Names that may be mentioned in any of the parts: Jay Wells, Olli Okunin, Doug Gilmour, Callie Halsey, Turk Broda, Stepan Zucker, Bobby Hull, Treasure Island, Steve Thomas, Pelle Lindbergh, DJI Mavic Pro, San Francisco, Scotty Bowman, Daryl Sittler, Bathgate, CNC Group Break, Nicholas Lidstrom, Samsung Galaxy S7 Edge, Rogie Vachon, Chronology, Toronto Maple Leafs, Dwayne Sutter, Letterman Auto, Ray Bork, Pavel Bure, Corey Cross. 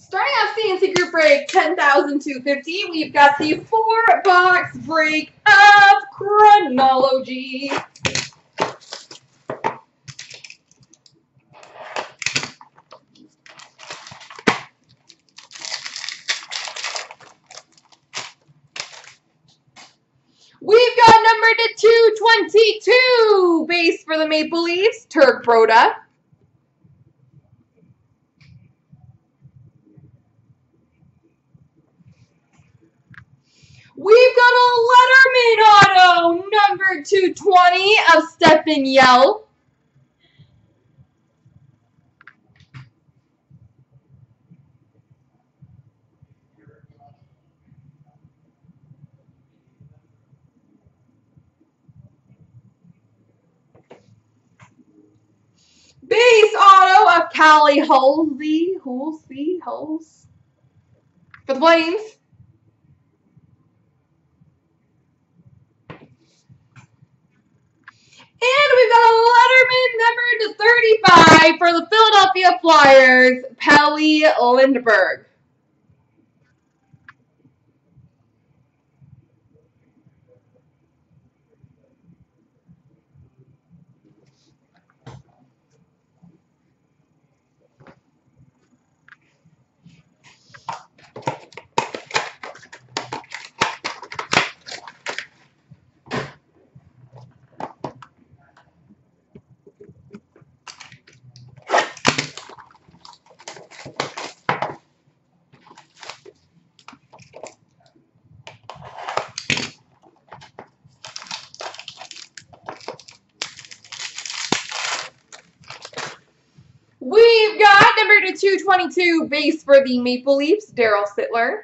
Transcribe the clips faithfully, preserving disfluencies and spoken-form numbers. Starting off C N C Group Break ten thousand two hundred fifty, we've got the four-box break of Chronology. We've got number to two twenty-two, base for the Maple Leafs, Turk Broda. We've got a Letterman Auto, number two twenty of Stepan Zucker. Base Auto of Callie Halsey, Halsey, Halsey, for the Flames. And we've got a Letterman number to thirty-five for the Philadelphia Flyers, Pelle Lindbergh. We've got number to two twenty-two, base for the Maple Leafs, Daryl Sittler.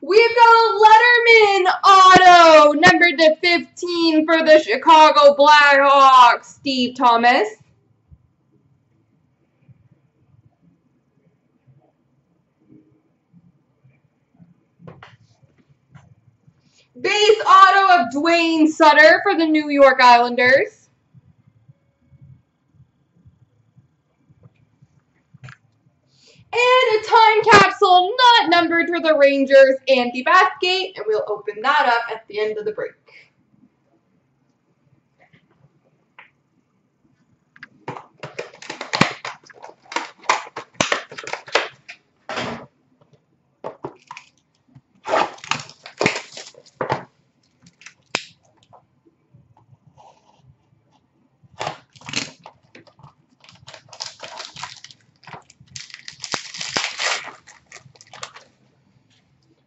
We've got a Letterman Auto, number to fifteen for the Chicago Blackhawks, Steve Thomas. Base Auto of Dwayne Sutter for the New York Islanders. And a time capsule, not numbered, for the Rangers and the Bathgate, and we'll open that up at the end of the break.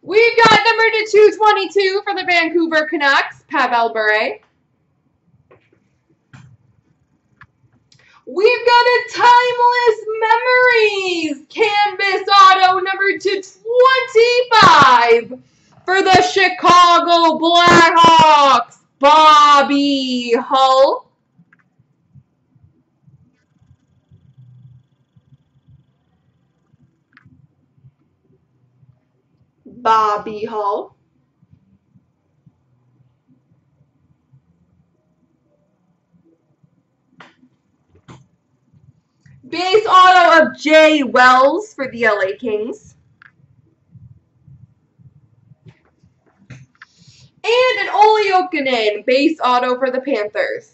We've got number to two twenty-two for the Vancouver Canucks, Pavel Bure. We've got a Timeless Memories Canvas Auto number to twenty-five for the Chicago Blackhawks, Bobby Hull. Bobby Hull. Base Auto of Jay Wells for the L A Kings. And an Olli Okunin, base auto for the Panthers.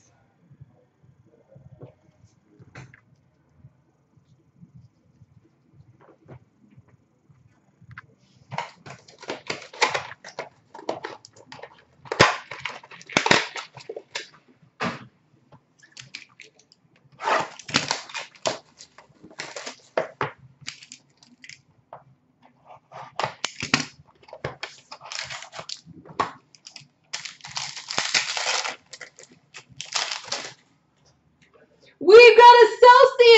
We've got a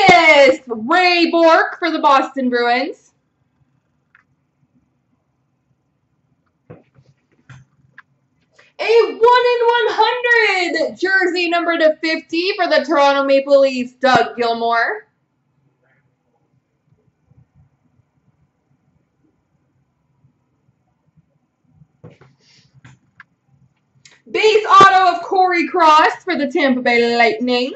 Celsius, Ray Bork for the Boston Bruins. A one in one hundred jersey number to fifty for the Toronto Maple Leafs, Doug Gilmour. Base auto of Corey Cross for the Tampa Bay Lightning.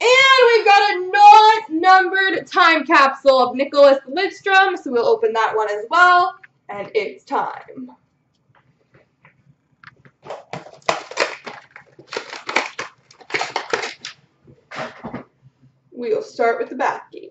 And we've got a non-numbered time capsule of Nicholas Lidstrom, so we'll open that one as well. And it's time. We'll start with the Bathgate.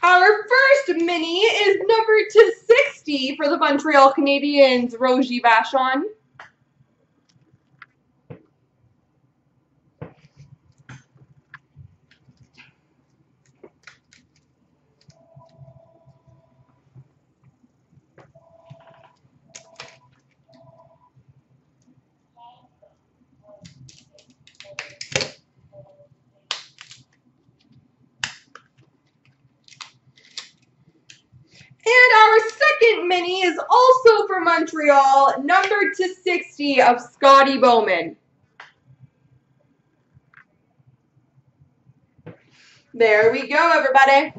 Our first mini is number two sixty for the Montreal Canadiens, Rogie Vachon. Mini is also for Montreal, number two sixty of Scotty Bowman. There we go, everybody.